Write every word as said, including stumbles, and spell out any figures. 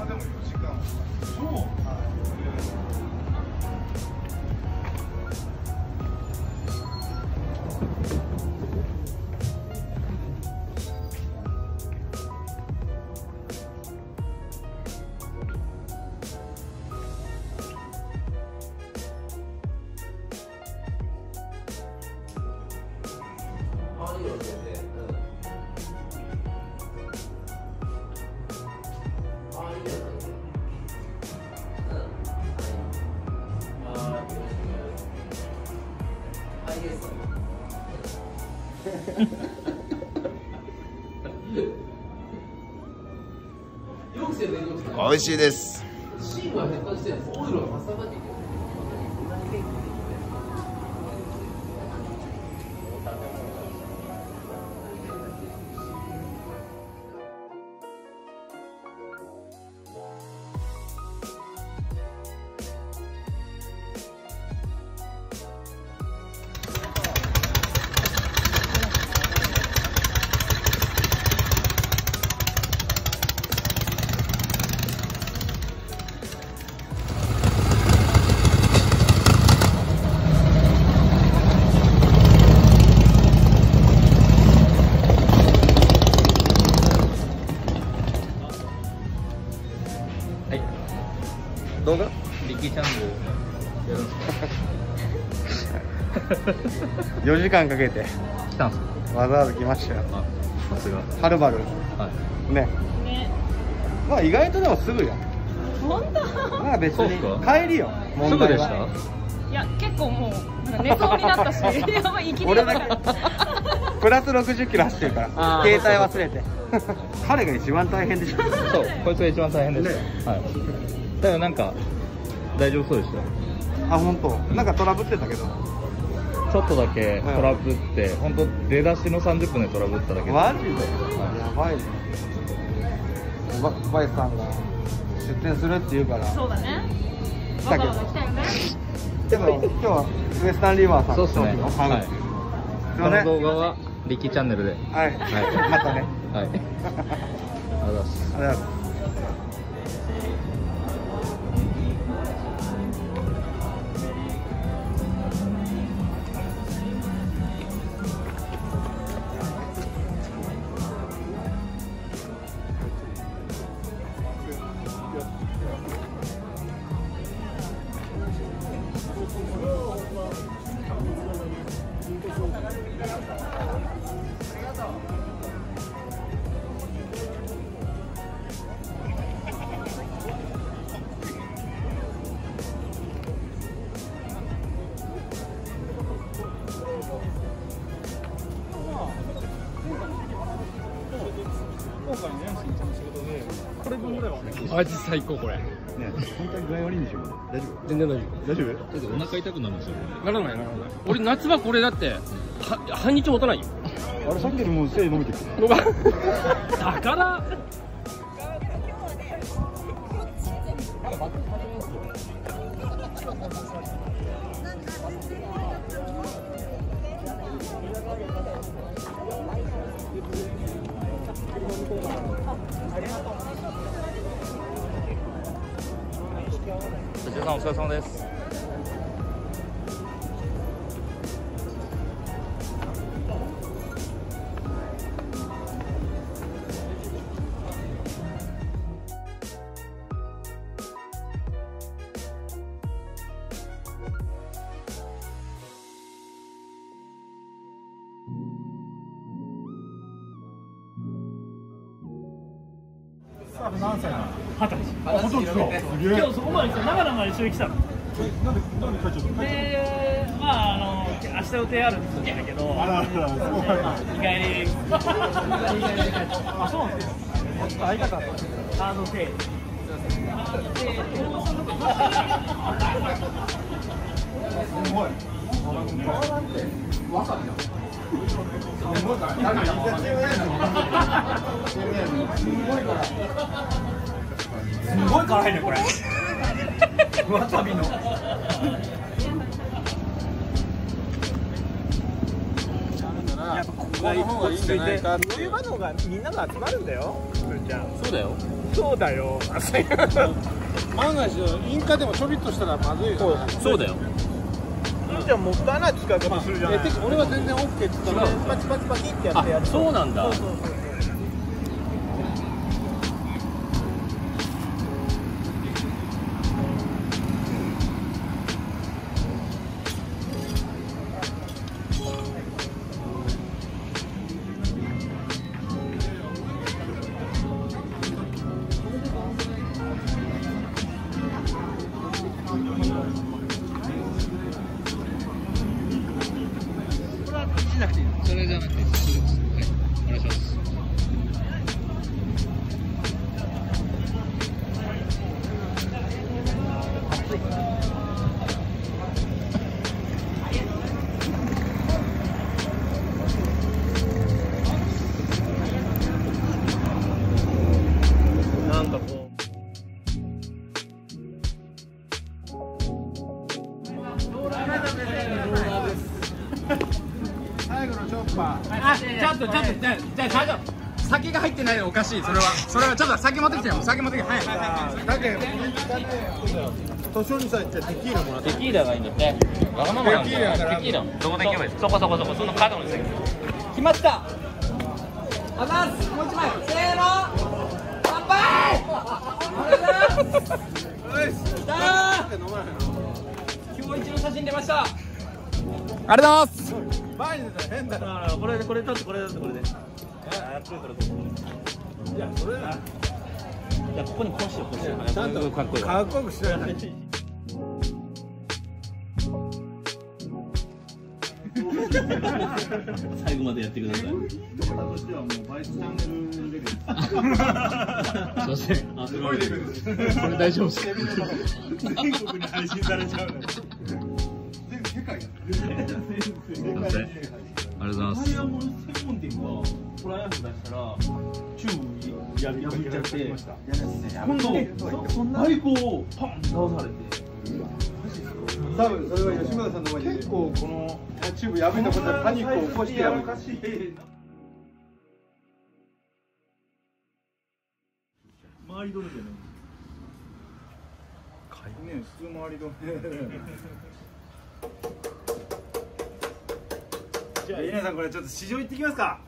車でもよじかん。そう。あるよね。うん。 美味しいです。動画リッキーチャンネルやるんですかよじかんかけて来たんですか？わざわざ来ましたよ。さすがはるばる。はいねね。まあ意外とでもすぐや。本当？まあ別に帰りよ。すぐでした？いや結構もうなんか寝そうになったしやばい、いきなりだからプラスろくじゅっキロ走ってるから携帯忘れて彼が一番大変でしょ。そう、こいつが一番大変でした。はい。 だよ、なんか大丈夫そうでした。あ、本当。なんかトラブってたけど、ちょっとだけトラブって、本当出だしのさんじゅっぷんでトラブっただけ。マジでやばいね。バイさんが出店するって言うから。そうだね。だけど今日はウエスタンリバーさん。そうですね。この動画はリッキーチャンネルで。はい、またね。はい、ありがとうございます。 味最高これ。ね、本当に具合悪いんでしょ。大丈夫。全然大丈夫。大丈夫。ちょっとお腹痛くなるんですよ。ならないならない。俺夏場これだって半日持たないよ。あれさっきよりも背伸びてきて。だから。ありがとう。 お疲れ様です。サーフ何歳なの？ 二十歳。ほとんど今日そこまで来た。長野まで一緒に来たの。なんでなんで帰っちゃったの？ええ、まああの明日予定あるんですけど。あらあら。意外に。あ、そうなんですか。相方。あのせい。すごい。わかるよ。 すごい辛いねこれ。わさびの。やっぱここの方がいいんじゃないかって。冬場の方がみんなが集まるんだよ。じゃあそうだよ。そうだよ。万が一インカでもちょびっとしたらまずいよ。そうだよ。じゃあもったいない使い方するじゃない。俺は全然オッケーって言ったらパチパチパチってやってやる。そうなんだ。酒が入ってないのおかしい。それはそれはちょっと酒持ってきてよ。酒持ってきて。はいはい。だけど年寄りさんってテキーラもらって。テキーラがいいんだって。わがままなんだよ。テキーラ。どこで行けばいいですか。そこそこそこその角の席。決まった。あざっす。もう一枚。せーの。乾杯。おいしい。だー。今日一の写真出ました。ありがとうございます。前に出たら変だな。これでこれ取ってこれ取ってこれで。いや、それだ。いや、ここにこうしよう、こうしよう。ちゃんとかっこいい。かっこよくしよう。最後までやってください。としてはもうバイスチャンネルレベルです。あ、すみません。すごいレベルです。これ大丈夫ですか？全国に配信されちゃう。全世界。全世界。ありがとうございます。ダイヤモンドセコンディングは。トライアンド出したらチューブにやりちゃって今度アイコをパンって倒されて多分それは吉村さんの前で結構このチューブ破いたことはパニックを起こしてやる。周りどれじゃないね普通周りどれ。じゃあ稲さんこれちょっと市場行ってきますか。